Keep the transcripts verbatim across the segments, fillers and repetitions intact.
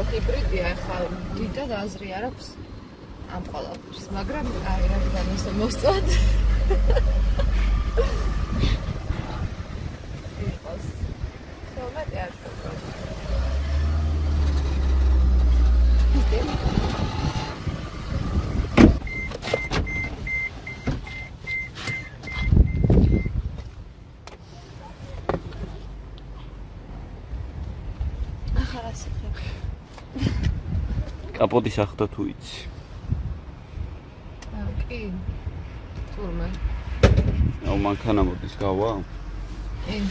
რომ ჰიბრიდია, ხა დიდად აზრი არ აქვს ამ ყველაფერს, მაგრამ აი რადგან ისე მოსწვათ. იყოს. ხომატი არ გქონდა. Kapoti şahta tuiç. Okey. Turma. Ya man kana mı diskava? Ey.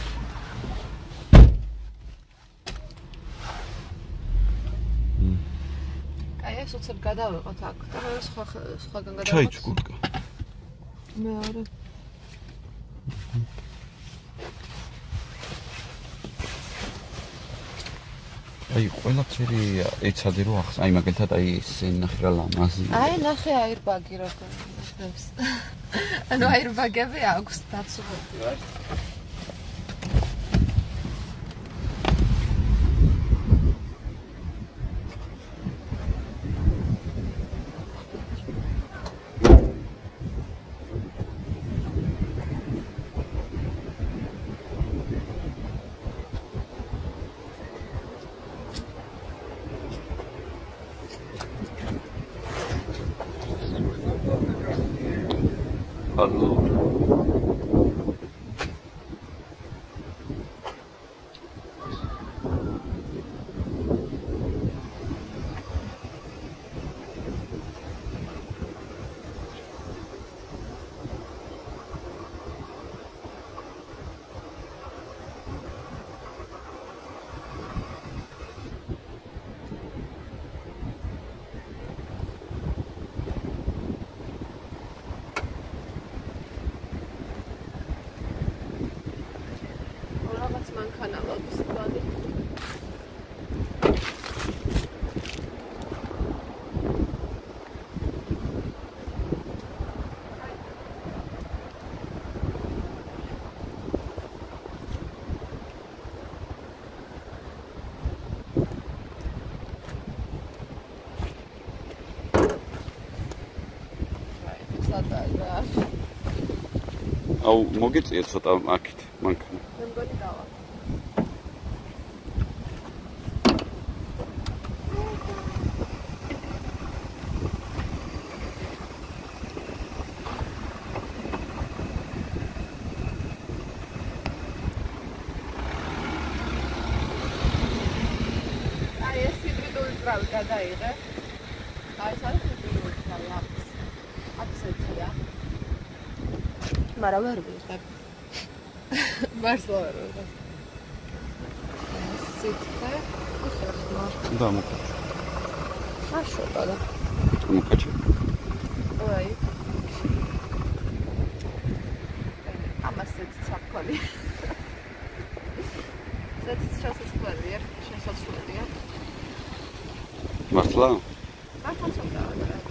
Ay es otsel gadav otak. Tamam sxha sxha gadav. Çay çukurtka. Ne ara? Ay, ყველაფერი ეცადე რომ ახს, აი მაგალითად აი ეს ნახე რა ლამაზი. აი ნახე აირბაგი როგორ ხსნებს. ანუ აირბაგები აქვს დაცუღები ვარ. Au, mogets jetzt hat am Markt, man kann. Mara var mı? Marsla var orada. Sıkta kuşaklar. Da mı kaç? Ha şurada da. Da mı kaç? Olay. Ama sıkta çapkalı. Zaten сейчас складывает, сейчас отсутствует. Marsla? Marsla da var.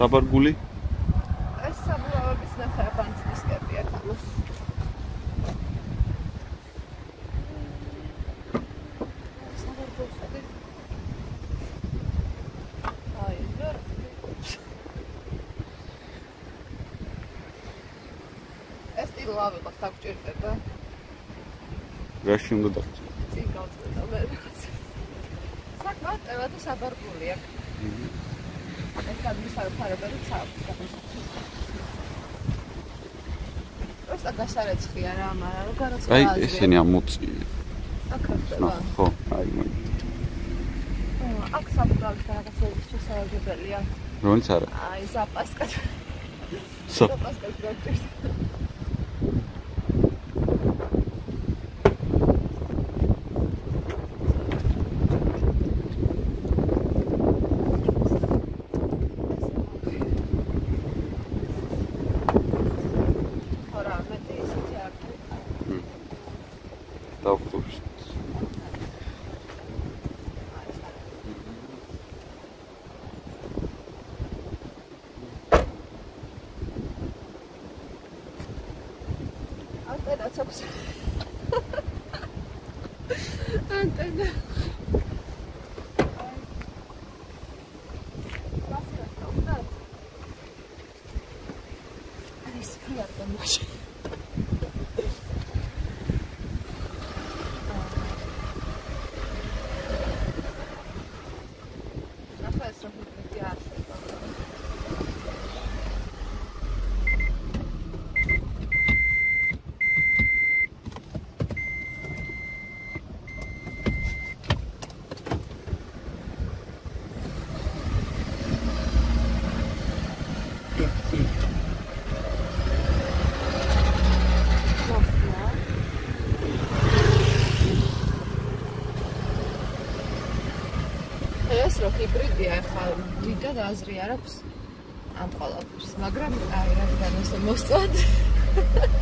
Sabarguli? Es sabula bir sınıfta yabancı disketi yatalım. Sabarguli. Слава, так что это? Russian dudakt. Sakmat, I want to say Barbuliak. I can't miss our parable. Просто гасарецкий, а на руках. Ай, если не амуци. А как? Ну, хо, ай мой. Аксам брал, когда касается часа гибелия. Ронсара. Ай, запаска. Запаска брал. As the Arabs, I'm all up. Magram, I have done most of it.